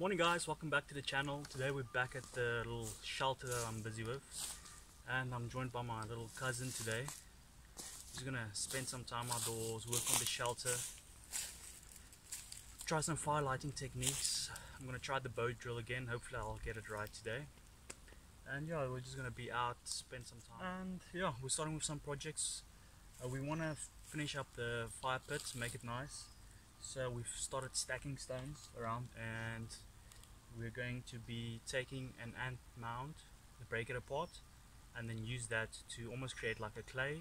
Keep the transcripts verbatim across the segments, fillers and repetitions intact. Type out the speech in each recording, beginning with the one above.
Morning guys, welcome back to the channel. Today we're back at the little shelter that I'm busy with, and I'm joined by my little cousin today. He's gonna spend some time outdoors, work on the shelter, try some fire lighting techniques. I'm gonna try the bow drill again, hopefully I'll get it right today. And yeah, we're just gonna be out, spend some time, and yeah, we're starting with some projects. Uh, we want to finish up the fire pit, make it nice, so we've started stacking stones around, and we're going to be taking an ant mound, break it apart, and then use that to almost create like a clay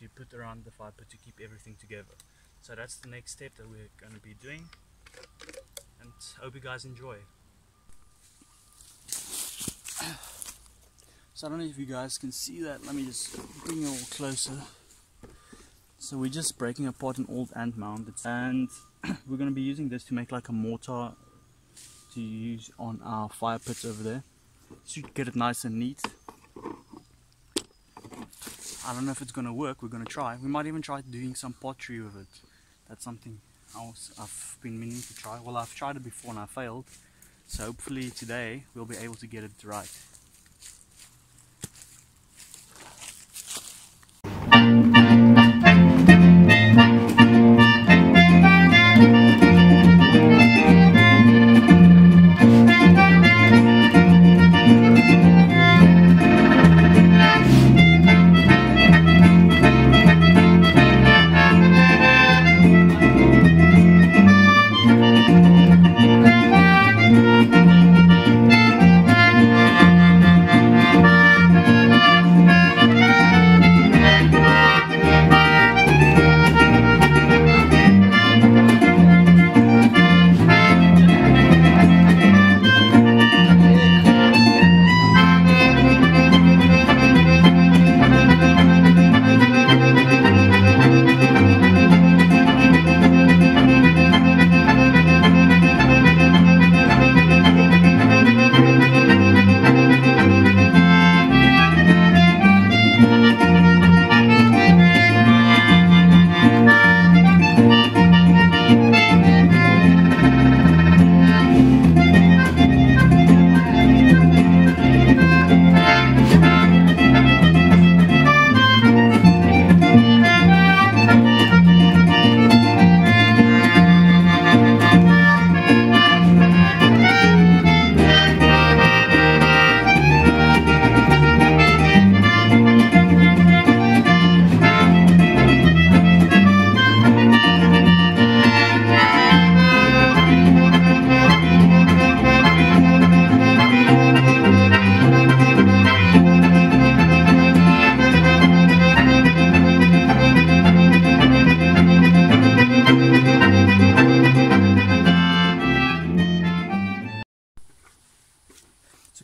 to put around the fire pit to keep everything together. So that's the next step that we're going to be doing, and hope you guys enjoy. So I don't know if you guys can see that. Let me just bring you all closer. So we're just breaking apart an old ant mound, and we're going to be using this to make like a mortar to use on our fire pits over there. Should get it nice and neat. I don't know if it's going to work. We're going to try. We might even try doing some pottery with it. That's something else I've been meaning to try. Well, I've tried it before and I failed, so hopefully today we'll be able to get it right.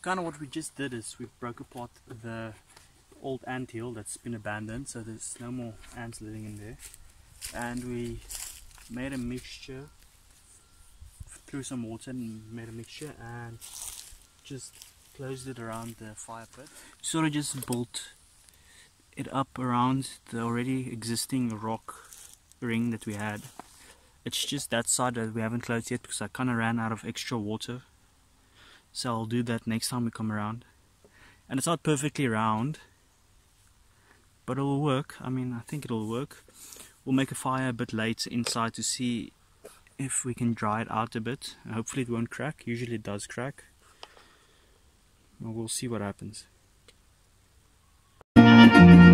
Kind of what we just did is we broke apart the old ant hill that's been abandoned, so there's no more ants living in there, and we made a mixture through some water and made a mixture and just closed it around the fire pit. Sort of just built it up around the already existing rock ring that we had. It's just that side that we haven't closed yet because I kind of ran out of extra water. So I'll do that next time we come around. And it's not perfectly round, but it will work. I mean, I think it'll work. We'll make a fire a bit late inside to see if we can dry it out a bit. And hopefully it won't crack. Usually it does crack. But we'll see what happens. Thank you.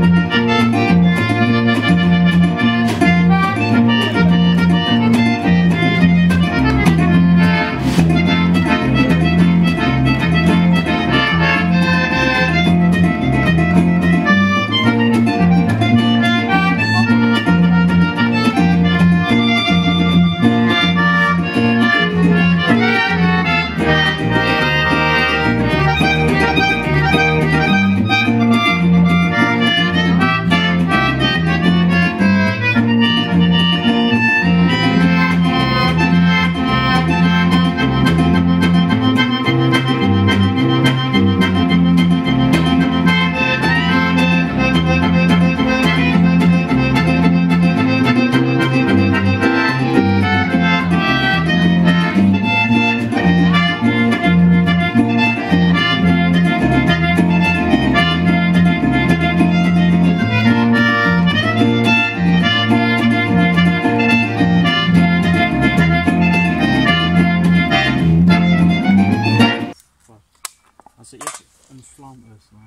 plant this one.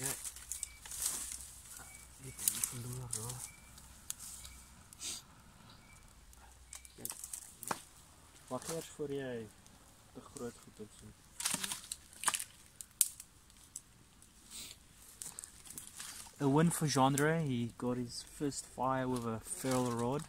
Okay. You can do that, bro. Wacht eerst voor jij de groot goed op zit. A win for Jandre, he got his first fire with a ferrule rod.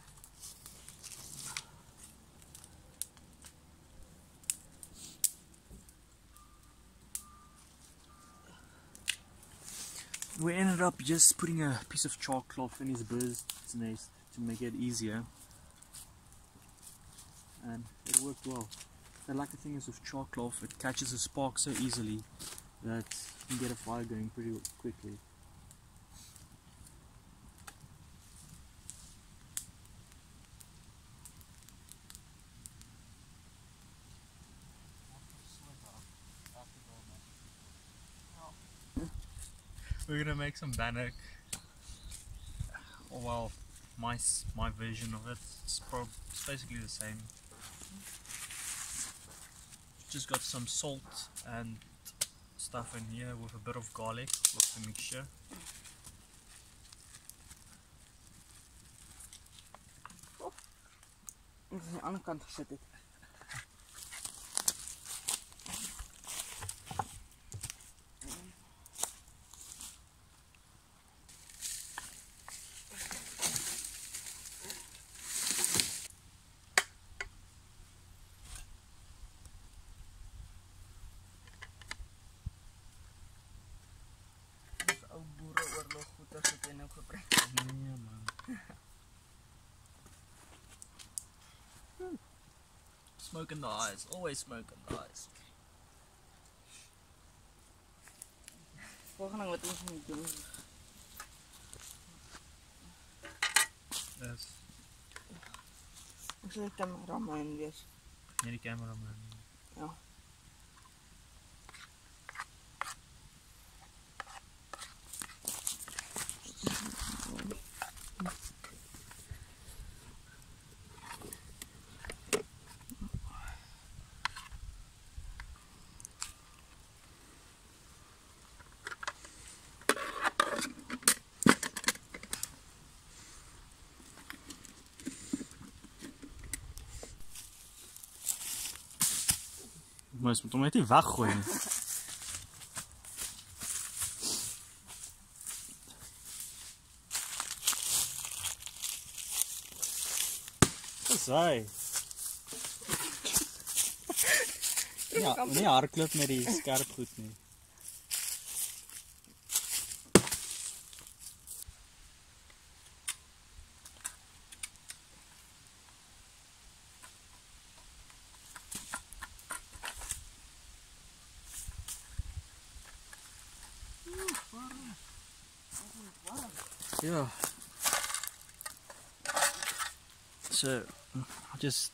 We ended up just putting a piece of chalk cloth in his bird's nest to make it easier, and it worked well. I like the thing is with chalk cloth, it catches a spark so easily that you can get a fire going pretty quickly. We're gonna make some bannock. Oh well, my my version of it. It's, prob it's basically the same. Just got some salt and stuff in here with a bit of garlic, with the mixture. Oh, this is the other kant gesit. Smoke in the eyes, always smoke in the eyes. Yes. Is it cameraman? Yes. Yeah, the cameraman. Yeah. Maar je moet hem uit die weggooien. Wat is hij? Ja, niet haarklip met die scherp goed nie. Yeah. So I just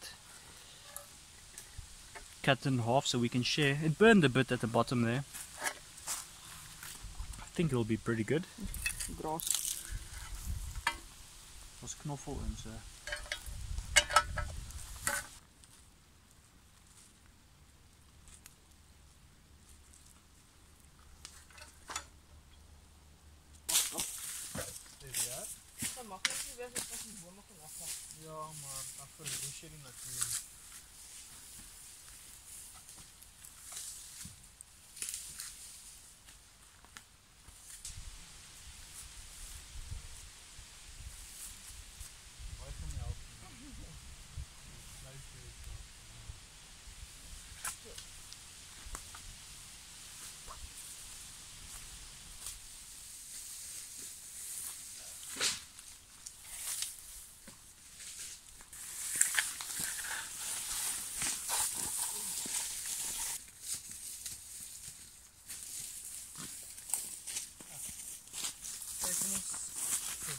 cut it in half so we can share. It burned a bit at the bottom there. I think it'll be pretty good. Grass. Was knoffel in so. Ja, maar dan verlies je die natuurlijk. Wij gaan helpen.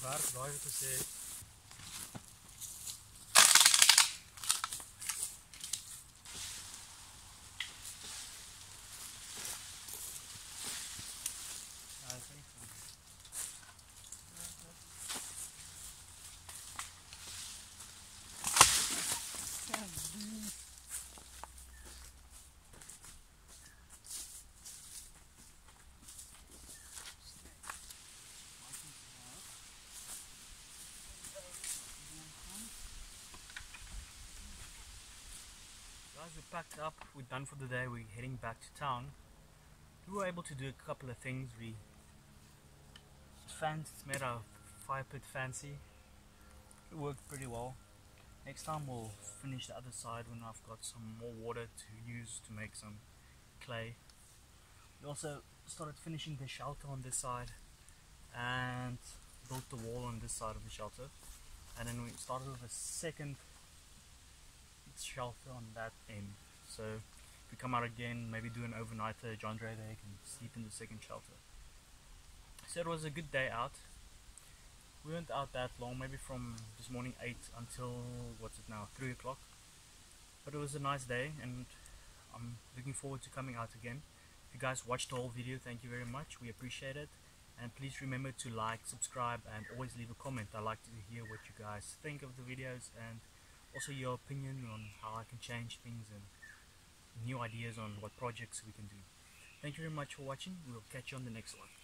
Hard drive to say. guys, we packed up, we're done for the day, we're heading back to town. We were able to do a couple of things. We fans made our fire pit fancy. It worked pretty well. Next time we'll finish the other side when I've got some more water to use to make some clay. We also started finishing the shelter on this side and built the wall on this side of the shelter, and then we started with a second shelter on that end. So if we come out again, maybe do an overnight there, Jandre there can sleep in the second shelter. So it was a good day out. We weren't out that long, maybe from this morning eight until, what's it now, three o'clock. But it was a nice day and I'm looking forward to coming out again. If you guys watched the whole video, thank you very much, we appreciate it. And please remember to like, subscribe and always leave a comment. I like to hear what you guys think of the videos and also your opinion on how I can change things and new ideas on what projects we can do. Thank you very much for watching, we'll catch you on the next one.